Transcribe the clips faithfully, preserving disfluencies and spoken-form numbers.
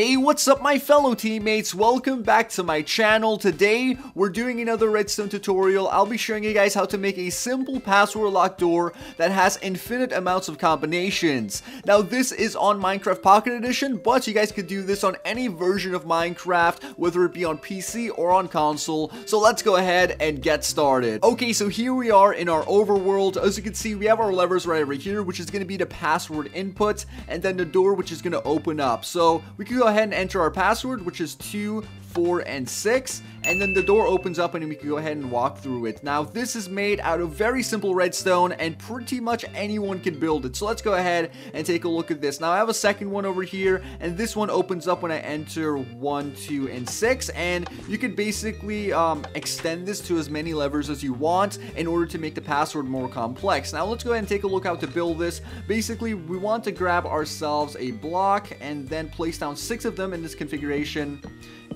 Hey, what's up my fellow teammates? Welcome back to my channel. Today, we're doing another redstone tutorial. I'll be showing you guys how to make a simple password lock door that has infinite amounts of combinations. Now, this is on Minecraft Pocket Edition, but you guys could do this on any version of Minecraft, whether it be on P C or on console. So let's go ahead and get started. Okay, so here we are in our overworld. As you can see, we have our levers right over here, which is going to be the password input, and then the door, which is going to open up. So we can go ahead and enter our password, which is two, four, and six, and then the door opens up and we can go ahead and walk through it. Now, this is made out of very simple redstone and pretty much anyone can build it. So let's go ahead and take a look at this. Now, I have a second one over here, and this one opens up when I enter one, two, and six, and you can basically um, extend this to as many levers as you want in order to make the password more complex. Now, let's go ahead and take a look how to build this. Basically, we want to grab ourselves a block and then place down six of them in this configuration,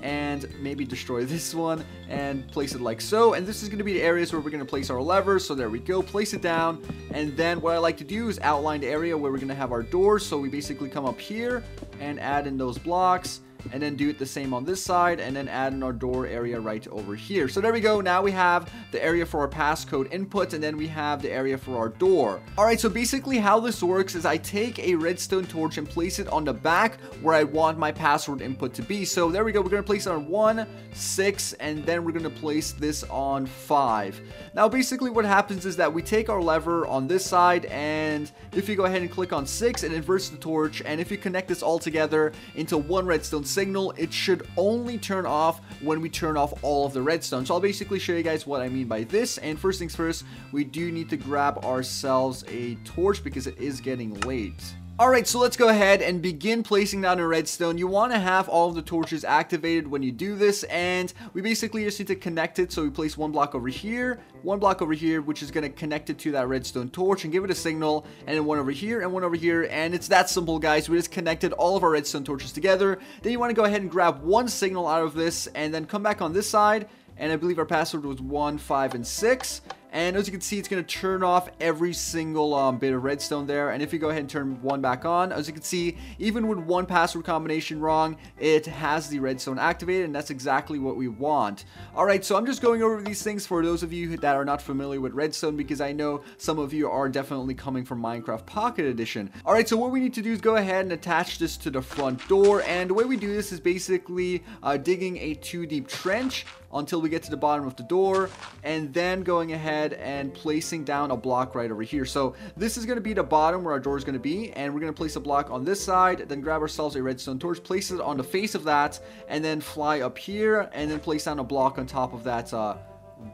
and maybe destroy this one and place it like so. And this is going to be the areas where we're going to place our levers. So there we go, place it down. And then what I like to do is outline the area where we're going to have our doors. So we basically come up here and add in those blocks, and then do it the same on this side, and then add in our door area right over here. So there we go. Now we have the area for our passcode input, and then we have the area for our door. All right, so basically how this works is I take a redstone torch and place it on the back where I want my password input to be. So there we go. We're going to place it on one, six, and then we're going to place this on five. Now, basically what happens is that we take our lever on this side, and if you go ahead and click on six, it inverts the torch. And if you connect this all together into one redstone signal, it should only turn off when we turn off all of the redstone. So I'll basically show you guys what I mean by this. And first things first, we do need to grab ourselves a torch because it is getting late. Alright, so let's go ahead and begin placing down a redstone. You want to have all of the torches activated when you do this, and we basically just need to connect it. So we place one block over here, one block over here, which is going to connect it to that redstone torch and give it a signal, and then one over here and one over here, and it's that simple, guys. We just connected all of our redstone torches together. Then you want to go ahead and grab one signal out of this, and then come back on this side, and I believe our password was one, five, and six. And as you can see, it's going to turn off every single um, bit of redstone there. And if you go ahead and turn one back on, as you can see, even with one password combination wrong, it has the redstone activated. And that's exactly what we want. All right, so I'm just going over these things for those of you that are not familiar with redstone, because I know some of you are definitely coming from Minecraft Pocket Edition. All right, so what we need to do is go ahead and attach this to the front door. And the way we do this is basically uh, digging a two-deep trench until we get to the bottom of the door, and then going ahead and placing down a block right over here. So this is going to be the bottom where our door is going to be, and we're going to place a block on this side, then grab ourselves a redstone torch, place it on the face of that, and then fly up here, and then place down a block on top of that uh,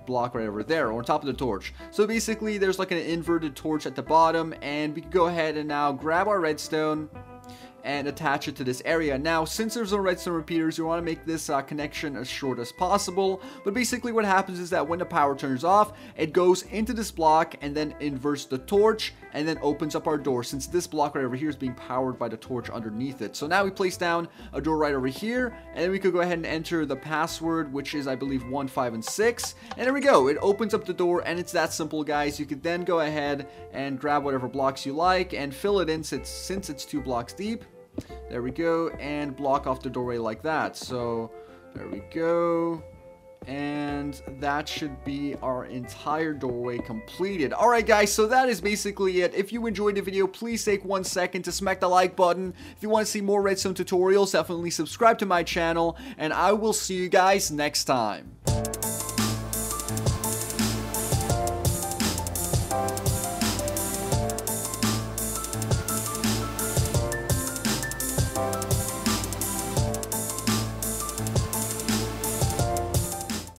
block right over there, or on top of the torch. So basically there's like an inverted torch at the bottom, and we can go ahead and now grab our redstone and attach it to this area. Now, since there's no redstone repeaters, you want to make this uh, connection as short as possible. But basically what happens is that when the power turns off, it goes into this block and then inverts the torch and then opens up our door, since this block right over here is being powered by the torch underneath it. So now we place down a door right over here, and then we could go ahead and enter the password, which is I believe one, five, and six, and there we go. It opens up the door, and it's that simple, guys. You could then go ahead and grab whatever blocks you like and fill it in, since, since it's two blocks deep. There we go, and block off the doorway like that. So there we go, and that should be our entire doorway completed. All right, guys, so that is basically it. If you enjoyed the video, please take one second to smack the like button. If you want to see more redstone tutorials, definitely subscribe to my channel, and I will see you guys next time.